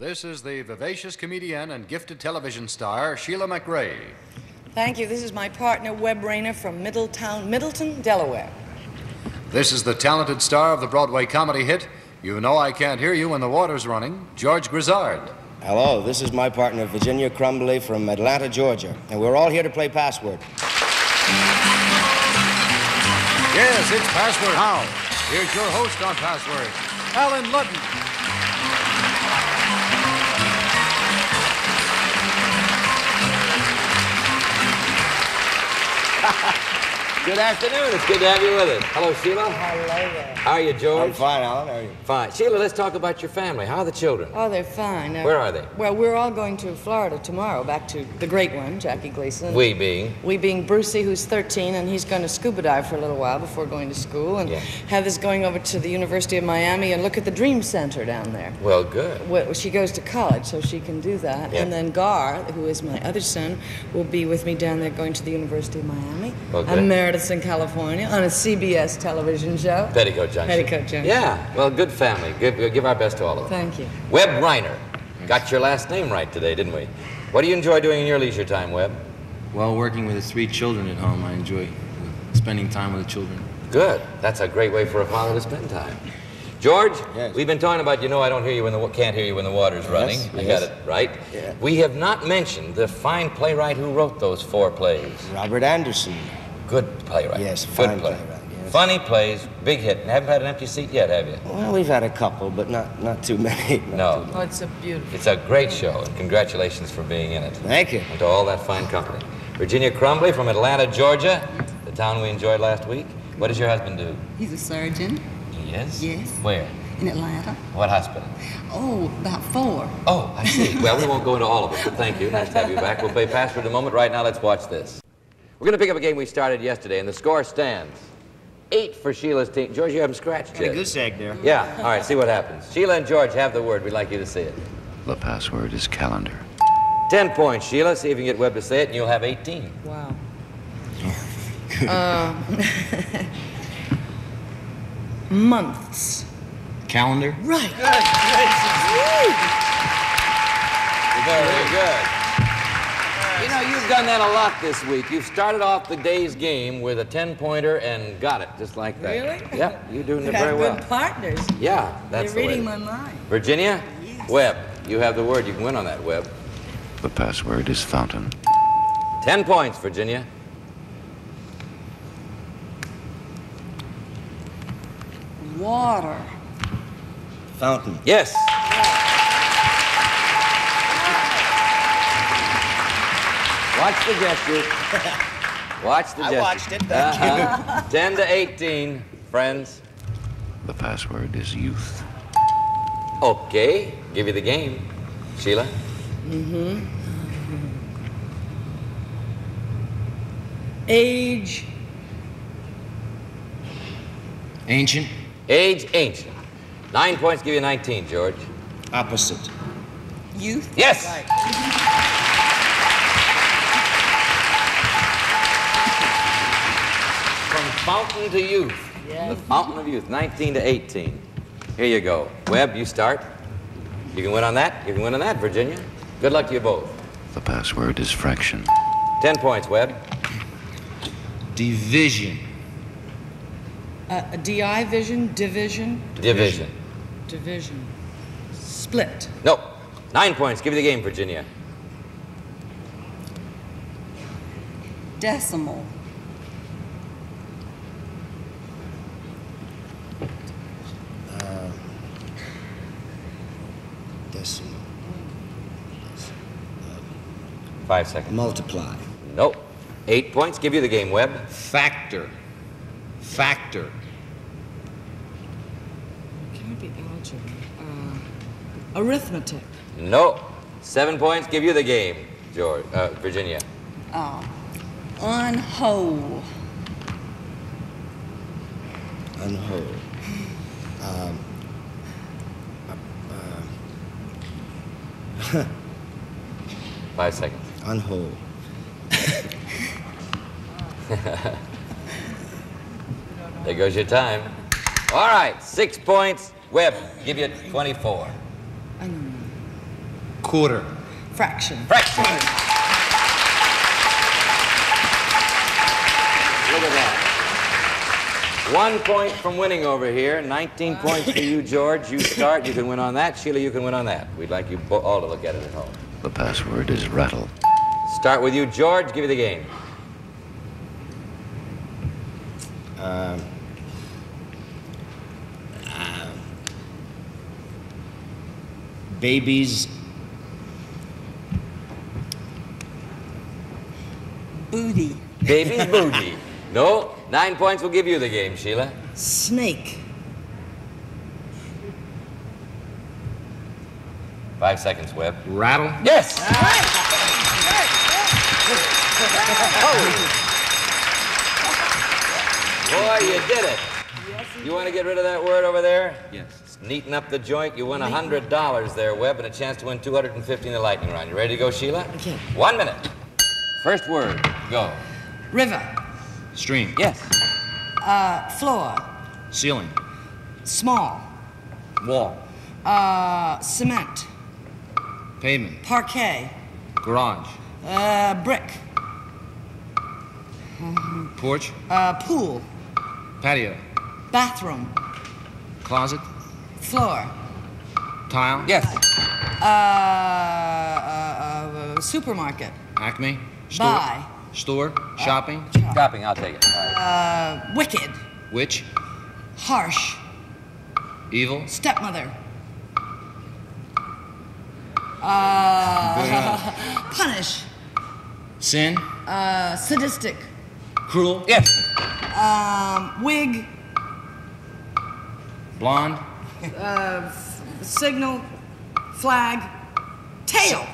This is the vivacious comedian and gifted television star, Sheila MacRae. Thank you. This is my partner, Webb Reiner, from Middleton, Delaware. This is the talented star of the Broadway comedy hit, You Know I Can't Hear You When the Water's Running, George Grizzard. Hello, this is my partner, Virginia Crumbly, from Atlanta, Georgia, and we're all here to play Password. Yes, it's Password How. Here's your host on Password, Alan Ludden. Good afternoon. It's good to have you with us. Hello, Sheila. Hello there. How are you, George? I'm fine, Alan. How are you? Fine. Sheila, let's talk about your family. How are the children? Oh, they're fine. Where are they? Well, we're all going to Florida tomorrow, back to the great one, Jackie Gleason. We being? We being Brucey, who's 13, and he's going to scuba dive for a little while before going to school. And Heather's going over to the University of Miami and look at the Dream Center down there. Well, good. Well, she goes to college, so she can do that. Yeah. And then Gar, who is my other son, will be with me down there going to the University of Miami. Well, good. I'm Meredith's in California on a CBS television show. Petticoat Junction. Petticoat Junction. Yeah. Well, good family. We'll give our best to all of them. Thank you. Webb Reiner. Got your last name right today, didn't we? What do you enjoy doing in your leisure time, Webb? Well, working with the three children at home, I enjoy spending time with the children. Good. That's a great way for a father to spend time. George, yes. We've been talking about, you know, I don't hear you when the can't hear you when the water's running. Yes. I got it right. Yeah. We have not mentioned the fine playwright who wrote those four plays. Robert Anderson. Good playwright. Yes, good playwright. Yes. Funny plays, big hit. And haven't had an empty seat yet, have you? Well, we've had a couple, but not too many. Not too many. Oh, it's a beautiful. It's a great show, and congratulations for being in it. Thank you. And to all that fine company. Virginia Crumbly from Atlanta, Georgia, the town we enjoyed last week. What does your husband do? He's a surgeon. He is? Yes. Where? In Atlanta. What hospital? Oh, about 4. Oh, I see. Well, we won't go into all of it, but thank you. Nice to have you back. We'll play Password in a moment. Right now, let's watch this. We're going to pick up a game we started yesterday, and the score stands 8 for Sheila's team. George, you haven't scratched yet. Got a goose egg there. Yeah. All right, see what happens. Sheila and George have the word. We'd like you to say it. The password is calendar. 10 points, Sheila. See if you can get Webb to say it, and you'll have 18. Wow. Months. Calendar. Right. Good. Very good. You know, you've done that a lot this week. You've started off the day's game with a 10-pointer and got it, just like that. Really? Yep, you're doing it very well. Good partners. Yeah, that's the way. You're reading my mind. Virginia? Yes. Webb, you have the word. You can win on that, Webb. The password is fountain. 10 points, Virginia. Water. Fountain. Yes. Watch the gesture. Watch the gesture. I watched it, thank you. 10 to 18, friends. The password is youth. Okay, give you the game. Sheila? Age. Ancient. Age, ancient. 9 points give you 19, George. Opposite. Youth? Yes! Right. Fountain to youth. Yes. The fountain of youth, 19 to 18. Here you go. Webb, you start. You can win on that. You can win on that, Virginia. Good luck to you both. The password is fraction. 10 points, Webb. Division. D-I-vision? Division? Division. Division. Split. No. 9 points. Give me the game, Virginia. Decimal. Decimal. 5 seconds. Multiply. Nope. 8 points. Give you the game, Webb. Factor. Factor. Can it be algebra? Arithmetic. Nope. 7 points. Give you the game, George. Virginia. Unwhole. Unwhole. Huh. 5 seconds. Unwhole. There goes your time. All right, 6 points. Webb, give you 24. Quarter. Fraction. Fraction. Look at that. 1 point from winning over here. 19 points for you, George. You start. You can win on that. Sheila, you can win on that. We'd like you all to look at it at home. The password is rattle. Start with you, George. Give you the game. Babies. Booty. Baby's booty. No, 9 points will give you the game, Sheila. Snake. 5 seconds, Webb. Rattle. Yes! All right. Boy, you did it. You want to get rid of that word over there? Yes. Neaten up the joint. You win $100 there, Webb, and a chance to win $250 in the lightning round. You ready to go, Sheila? Okay. 1 minute. First word, go. River. Stream. Yes. Floor. Ceiling. Small. Wall. Cement. Pavement. Parquet. Garage. Brick. Porch. Pool. Patio. Bathroom. Closet. Floor. Tile. Yes. Supermarket. Acme. Store. Buy. Store. Shopping. Shopping, I'll take it. Wicked. Witch. Harsh. Evil. Stepmother. Punish. Sin. Sadistic. Cruel. Yes. Wig. Blonde. Signal. Flag. Tail.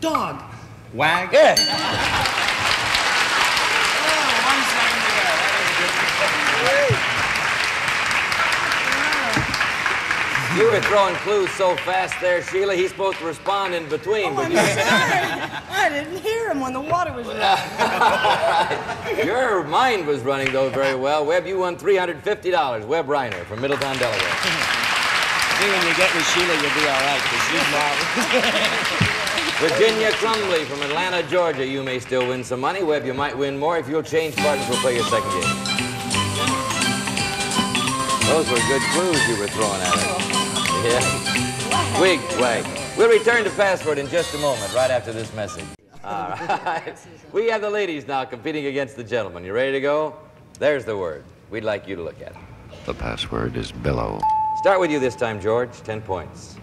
Dog. Wag. Yes. Oh, 1 second to go. That was good. You were throwing clues so fast there, Sheila, he's supposed to respond in between. Oh, I'm sorry. I didn't hear him when the water was running. Right. Your mind was running, though, very well. Webb, you won $350. Webb Reiner from Middletown, Delaware. I think when you get with Sheila, you'll be all right, because she's not. Virginia Crumbly from Atlanta, Georgia. You may still win some money. Webb, you might win more. If you'll change partners, we'll play your second game. Those were good clues you were throwing at us. Yeah. Wig, wag. We'll return to Password in just a moment, right after this message. All right. We have the ladies now competing against the gentlemen. You ready to go? There's the word. We'd like you to look at it. The password is billow. Start with you this time, George. 10 points.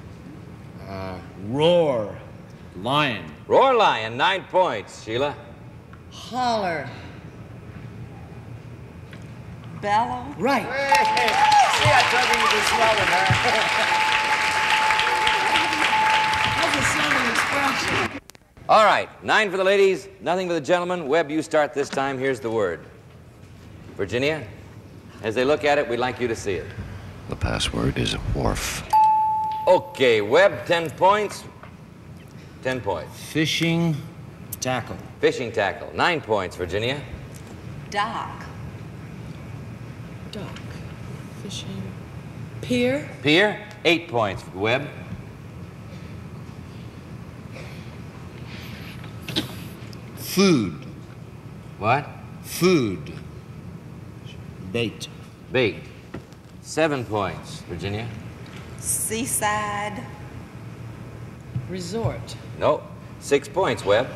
Roar. Lion. Roar lion, 9 points. Sheila. Holler. Bellow. Right. Hey. See, I told you could smell it, huh? That's a southern expression. All right, 9 for the ladies, nothing for the gentlemen. Webb, you start this time. Here's the word. Virginia, as they look at it, we'd like you to see it. The password is wharf. Okay, Webb, 10 points. 10 points. Fishing tackle. Fishing tackle. 9 points, Virginia. Dock. Dock. Fishing. Pier. Pier. 8 points, Webb. Food. What? Food. Bait. Bait. 7 points, Virginia. Seaside. Resort. No. 6 points, Webb.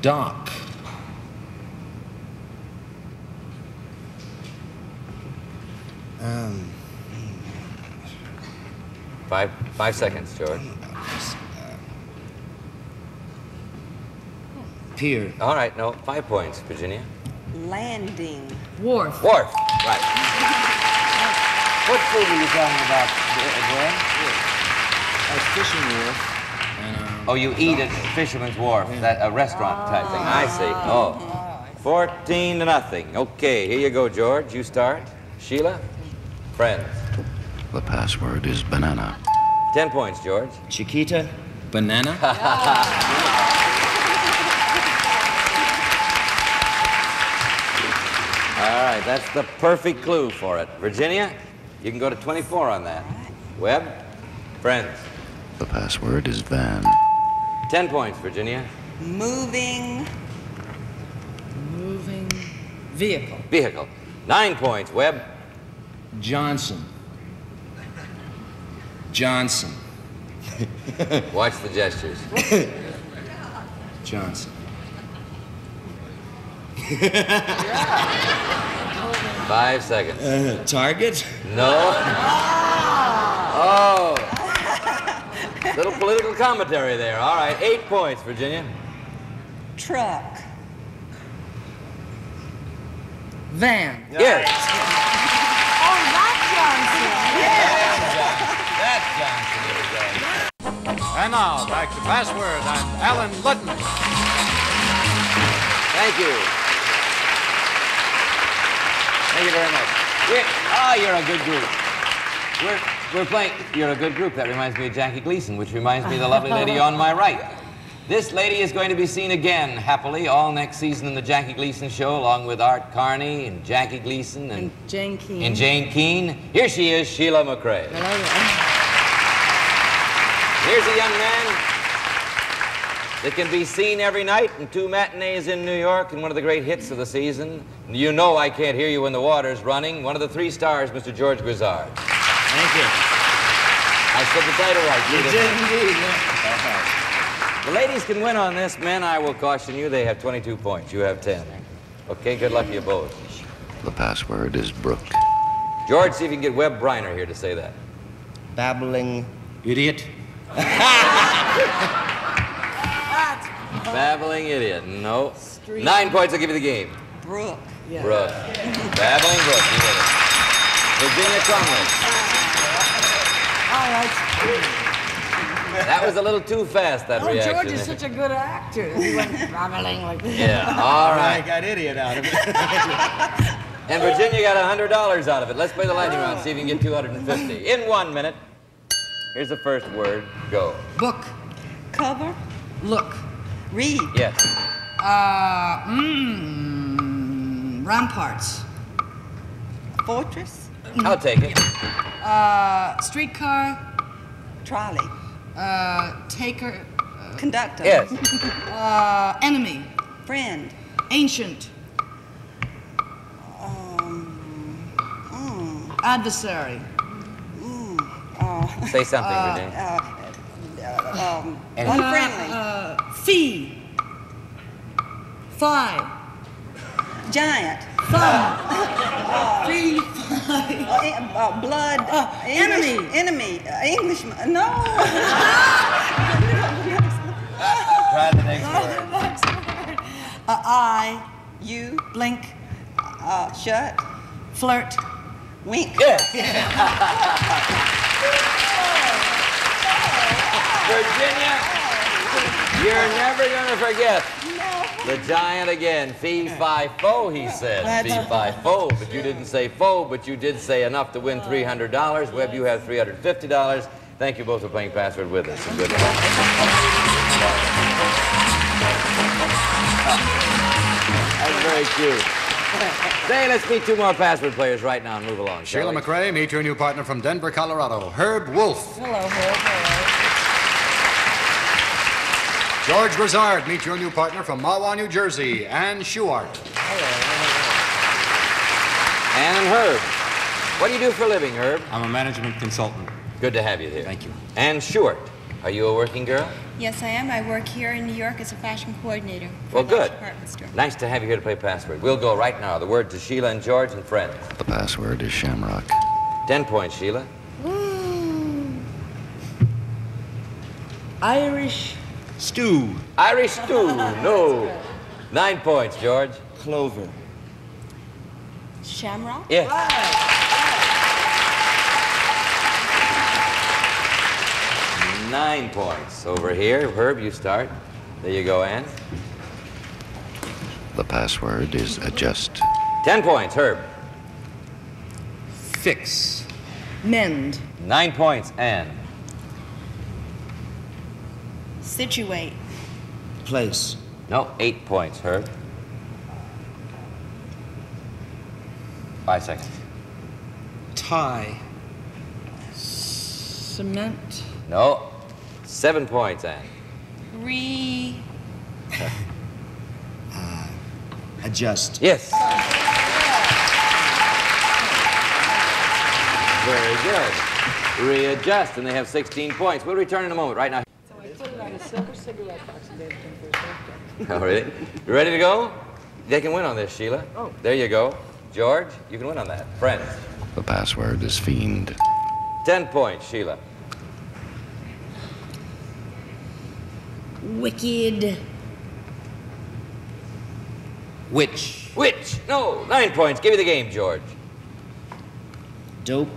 Dock. Five seconds, George. Pier. All right, no. 5 points, Virginia. Landing. Wharf. Wharf. Right. What food are you talking about, Webb? Fishing wharf. And, oh, you eat at Fisherman's Wharf, yeah. That a restaurant type thing. I see. Oh, 14 to nothing. Okay, here you go, George. You start. Sheila, friends. The password is banana. 10 points, George. Chiquita, banana. All right, that's the perfect clue for it. Virginia, you can go to 24 on that. Webb, friends. The password is van. 10 points, Virginia. Moving vehicle. 9 points, Webb. Johnson. Watch the gestures. Johnson. Yeah. 5 seconds. Target? No. Oh. Little political commentary there. All right, 8 points, Virginia. Truck. Van. Yes. Oh, that's Johnson. That's Johnson. And now, back to Password and Alan Ludden. Thank you. Thank you very much. You're a good group. We're playing... You're a good group. That reminds me of Jackie Gleason, which reminds me of the lovely lady on my right. This lady is going to be seen again, happily, all next season in the Jackie Gleason Show, along with Art Carney and Jackie Gleason and Jane Keene. Here she is, Sheila MacRae. Here's a young man that can be seen every night in 2 matinees in New York, and one of the great hits of the season. You know I Can't Hear You When the Water's Running. One of the 3 stars, Mr. George Grizzard. Thank you. I said the title right. You did indeed. Yeah. The ladies can win on this. Men, I will caution you, they have 22 points. You have 10. Okay, good luck to you both. The password is Brooke. George, see if you can get Webb Reiner here to say that. Babbling idiot. Babbling idiot. No. Street. 9 points, I'll give you the game. Brooke. Yeah. Brooke. Yeah. Babbling Brooke. You get it. Virginia Crumbly. All right. That was a little too fast, that reaction. George is such a good actor. He went babbling like that. Yeah, all right. I got idiot out of it. And Virginia got $100 out of it. Let's play the lightning round, see if you can get 250. In 1 minute, here's the first word. Go. Book. Cover. Look. Read. Yes. Ramparts. Fortress. I'll take it. Streetcar. Trolley. Taker. Conductor. Yes. Enemy. Friend. Ancient. Adversary. Say something, Renee. Unfriendly. Fee. Fly. Giant. Fun. Free. Blood. Enemy. Englishman. No. Try the next word. I. You. Blink. Shut. Flirt. Wink. Yes. Virginia. You're never gonna forget. The giant again. Fee, fi, fo, he said. Fee, fi, fo. But you didn't say fo, but you did say enough to win $300. Webb, you have $350. Thank you both for playing Password with us. Good luck. That's very cute. Say, let's meet 2 more Password players right now and move along. Sheila MacRae, meet your new partner from Denver, Colorado, Herb Wolf. Hello, Herb. Hello. George Grizzard, meet your new partner from Mahwah, New Jersey, Anne Schuart. Hello. Anne and Herb. What do you do for a living, Herb? I'm a management consultant. Good to have you here. Thank you. Anne Schuart, are you a working girl? Yes, I am. I work here in New York as a fashion coordinator. Well, good. Nice to have you here to play Password. We'll go right now. The word to Sheila and George and friends. The password is Shamrock. 10 points, Sheila. Ooh. Irish... stew. Irish stew. No. 9 points, George. Clover. Shamrock? Yes. Wow. Wow. 9 points over here. Herb, you start. There you go, Anne. The password is adjust. 10 points, Herb. Fix. Mend. 9 points, Anne. Situate. Place. No, 8 points, Herb. 5 seconds. Tie. Cement. No. 7 points, Anne. Adjust. Yes. Very good. Readjust, and they have 16 points. We'll return in a moment. Right now. So I put it on a silver cigarette box and gave it to him for a second. Oh, really? You ready to go? They can win on this, Sheila. Oh. There you go. George, you can win on that. Friends. The password is fiend. 10 points, Sheila. Wicked. Witch. Witch. No, 9 points. Give me the game, George. Dope.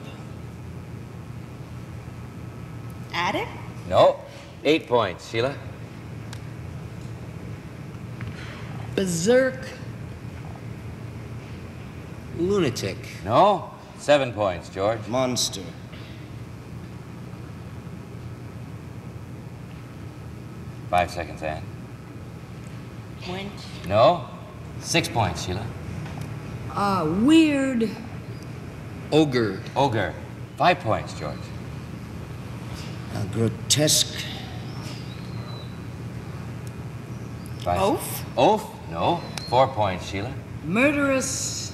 Addict? No. 8 points, Sheila. Berserk. Lunatic. No. 7 points, George. Monster. Five seconds, Anne. Went. No. 6 points, Sheila. Weird. Ogre. Ogre. 5 points, George. Grotesque. Oaf? Oaf? No. 4 points, Sheila. Murderous.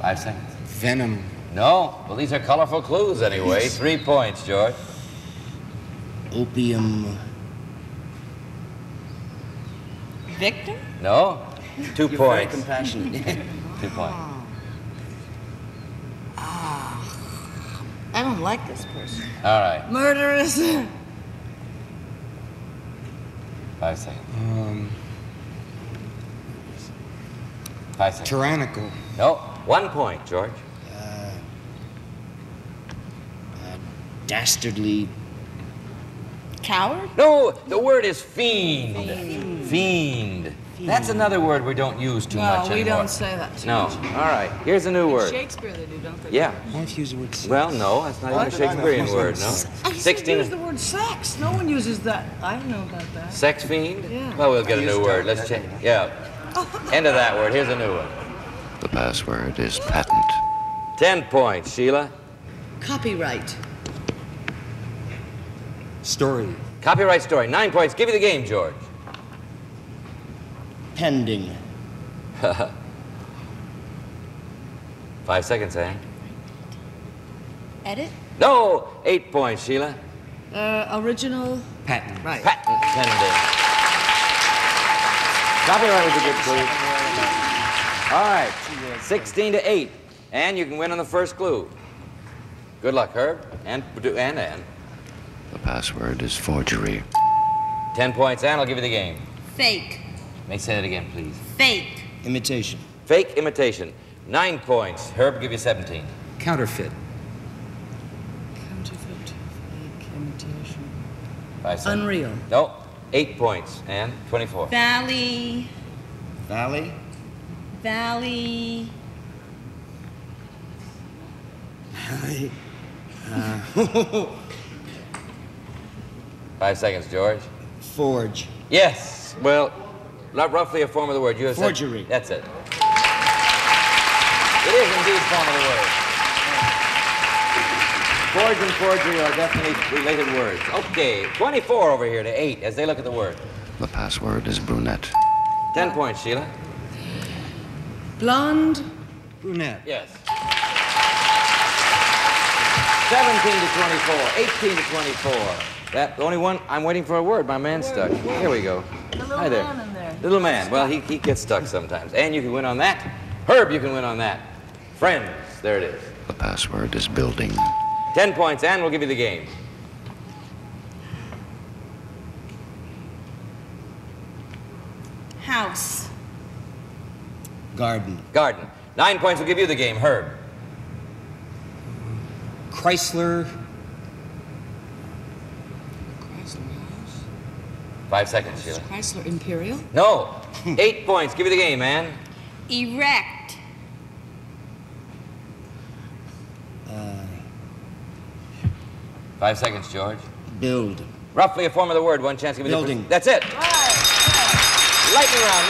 5 seconds. Venom. No. Well, these are colorful clues anyway. 3 points, George. Opium. Victim? No. 2 points. You're very compassionate. 2 points. I don't like this person. All right. Murderous. 5 seconds. 5 seconds. Tyrannical. No. 1 point, George. Dastardly. Coward? No, the word is fiend. Fiend. Fiend. Fiend. That's another word we don't use too much anymore. No, we don't say that too much. No. All right. Here's a new word. Shakespeare they do, don't they? Yeah. Why don't you use the word sex? Well, no, that's not even a Shakespearean word, no. I said use the word sex. No one uses that. I don't know about that. Sex fiend? Yeah. Well, we'll get a new word. Let's change. Yeah. End of that word. Here's a new one. The password is patent. 10 points, Sheila. Copyright. Story. Copyright story. 9 points. Give me the game, George. Pending. 5 seconds, Anne. Edit? No! 8 points, Sheila. Original. Patent. Right. Patent pending. Copyright was a good clue. All right. 16 to 8. Anne, you can win on the first clue. Good luck, Herb. And Anne. The password is forgery. 10 points, Anne. I'll give you the game. Fake. May say that again, please. Fake. Imitation. Fake imitation. 9 points. Herb, give you 17. Counterfeit. Counterfeit. Fake imitation. 5 seconds. Unreal. No. 8 points, Anne. 24. Valley. Valley. Valley. Valley. 5 seconds, George. Forge. Yes. Well, roughly a form of the word. You have forgery. Said, that's it. It is indeed a form of the word. Forge and forgery are definitely related words. Okay, 24 over here to 8 as they look at the word. The password is brunette. 10 points, Sheila. Blonde. Brunette. Yes. 17 to 24, 18 to 24. That the only one I'm waiting for a word. My man's stuck. Here we go. Hi there. Man in there. Little man. Well, he gets stuck sometimes. And you can win on that. Herb, you can win on that. Friends, there it is. The password is building. 10 points, Anne. We'll give you the game. House. Garden. Garden. 9 points. We'll give you the game, Herb. Chrysler. 5 seconds, Sheila. Chrysler Imperial? No. 8 points. Give me the game, man. Erect. Five seconds, George. Build. Roughly a form of the word. 1 chance. Give me building. That's it. All right. Lightning round.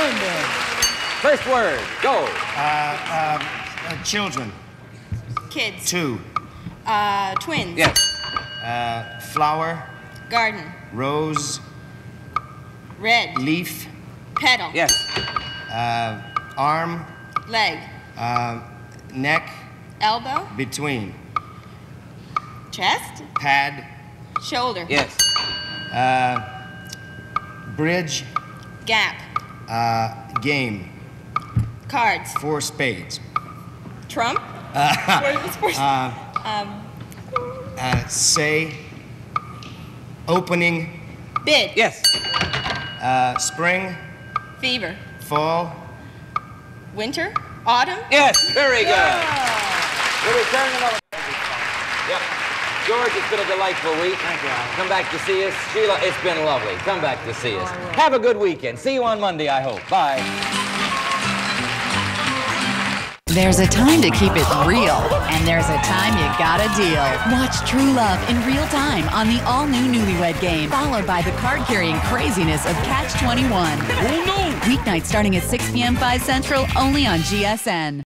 1 minute. 1 minute. First word. Go. Children. Kids. 2. Twins. Yes. Flower. Garden. Rose. Red. Leaf. Petal. Yes. Arm. Leg. Neck. Elbow. Between. Chest. Pad. Shoulder. Yes. Bridge. Gap. Game. Cards. Four spades. Trump. Say. Opening. Bid. Yes. Spring. Fever. Fall. Winter. Autumn. Yes. Very good. Yeah. We're returning another. Yep. George, it's been a delightful week. Thank you, Alan. Come back to see us. Sheila, it's been lovely. Come back to see us. Have a good weekend. See you on Monday, I hope. Bye. There's a time to keep it real, and there's a time you gotta deal. Watch True Love in real time on the all-new Newlywed Game, followed by the card-carrying craziness of Catch 21. Oh, no! Weeknights starting at 6 p.m. 5 Central, only on GSN.